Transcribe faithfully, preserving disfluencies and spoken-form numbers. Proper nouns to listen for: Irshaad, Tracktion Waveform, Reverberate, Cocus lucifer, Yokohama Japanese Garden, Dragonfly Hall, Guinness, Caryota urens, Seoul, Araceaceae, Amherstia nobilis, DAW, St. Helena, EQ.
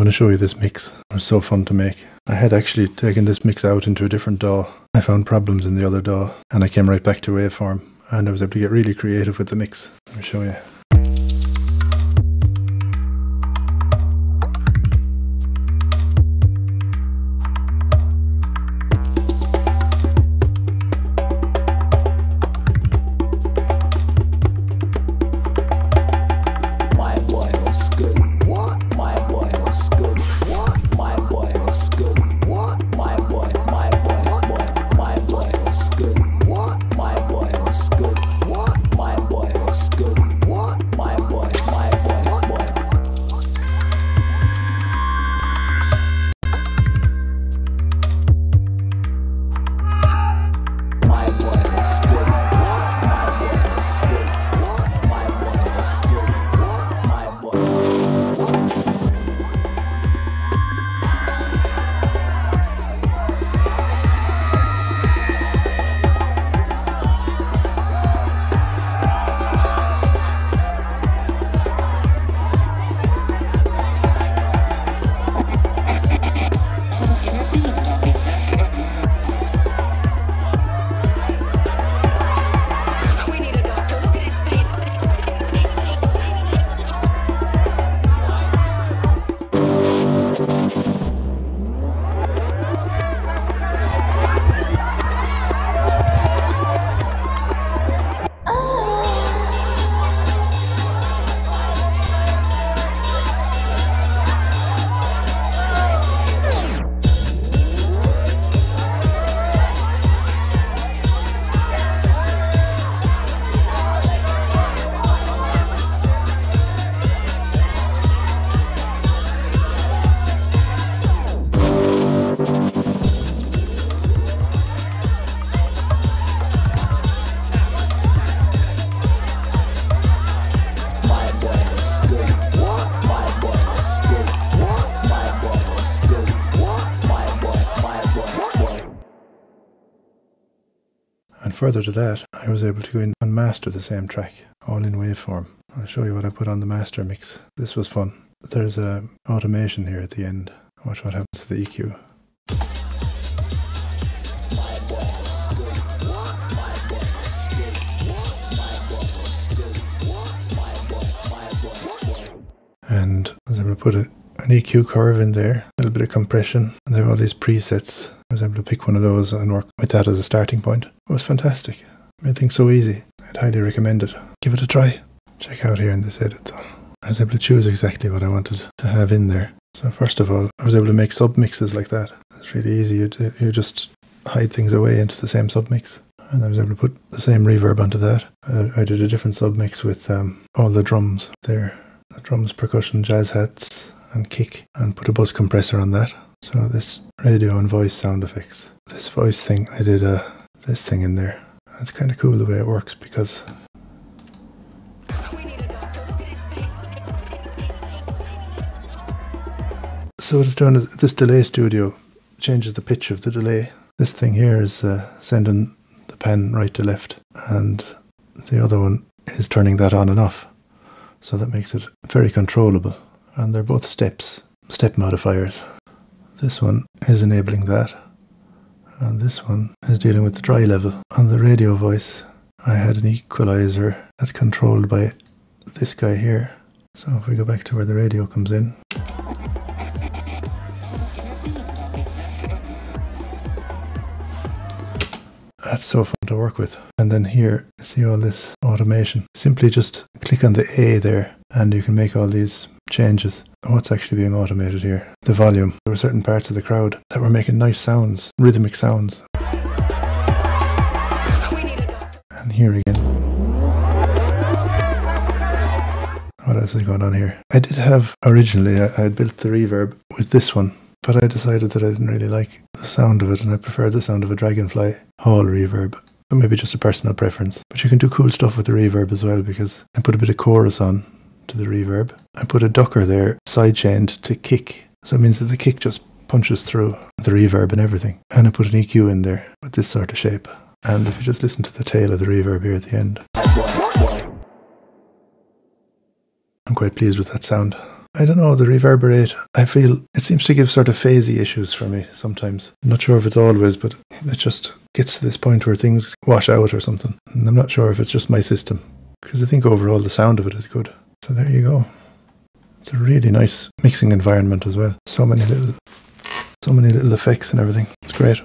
want to show you this mix. It was so fun to make. I had actually taken this mix out into a different D A W. I found problems in the other D A W and I came right back to waveform and I was able to get really creative with the mix. Let me show you. Further to that, I was able to go in and master the same track, all in waveform. I'll show you what I put on the master mix. This was fun. There's a automation here at the end. Watch what happens to the E Q. And I was able to put a, an E Q curve in there, a little bit of compression, and they have all these presets. I was able to pick one of those and work with that as a starting point. It was fantastic. It made things so easy. I'd highly recommend it. Give it a try. Check out here in this edit though. I was able to choose exactly what I wanted to have in there. So first of all, I was able to make submixes like that. It's really easy. You, do, you just hide things away into the same submix. And I was able to put the same reverb onto that. I, I did a different submix with um, all the drums there. The drums, percussion, jazz hats and kick, and put a buzz compressor on that. So this radio and voice sound effects. This voice thing, I did a, this thing in there. It's kind of cool the way it works because so what it's doing is this delay studio changes the pitch of the delay. This thing here is uh, sending the pan right to left, and the other one is turning that on and off. So that makes it very controllable, and they're both steps, step modifiers. This one is enabling that, and this one is dealing with the dry level. On the radio voice, I had an equalizer that's controlled by this guy here. So if we go back to where the radio comes in. That's so fun to work with. And then here, see all this automation. Simply just click on the A there and you can make all these changes. What's actually being automated here? The volume. There were certain parts of the crowd that were making nice sounds, rhythmic sounds. And here again. What else is going on here? I did have, originally, I had built the reverb with this one, but I decided that I didn't really like the sound of it and I preferred the sound of a Dragonfly Hall reverb. Or maybe just a personal preference. But you can do cool stuff with the reverb as well, because I put a bit of chorus on to the reverb. I put a ducker there sidechained to kick, so it means that the kick just punches through the reverb and everything. And I put an E Q in there with this sort of shape. And if you just listen to the tail of the reverb here at the end, I'm quite pleased with that sound. I don't know, the reverberate, I feel it seems to give sort of phasey issues for me sometimes. I'm not sure if it's always, but it just gets to this point where things wash out or something. And I'm not sure if it's just my system, because I think overall the sound of it is good. So there you go. It's a really nice mixing environment as well. So many little, so many little effects and everything. It's great.